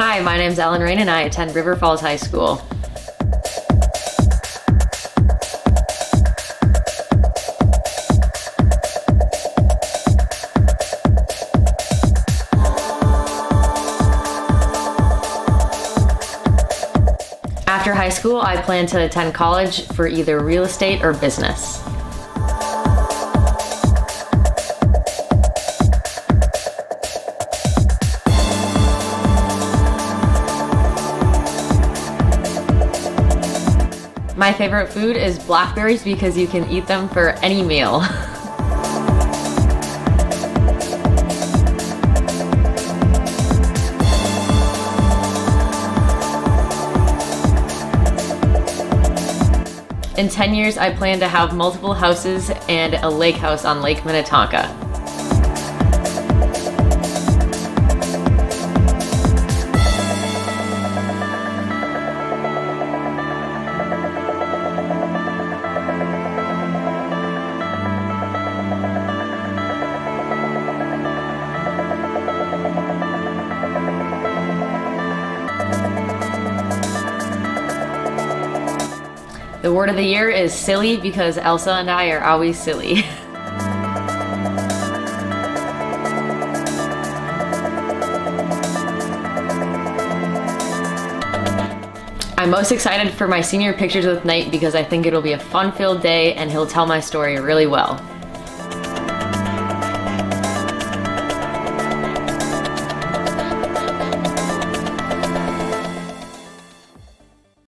Hi, my name's Ellen Rain and I attend River Falls High School. After high school, I plan to attend college for either real estate or business. My favorite food is blackberries because you can eat them for any meal. In 10 years, I plan to have multiple houses and a lake house on Lake Minnetonka. The word of the year is silly because Elsa and I are always silly. I'm most excited for my senior pictures with Nate because I think it'll be a fun-filled day and he'll tell my story really well.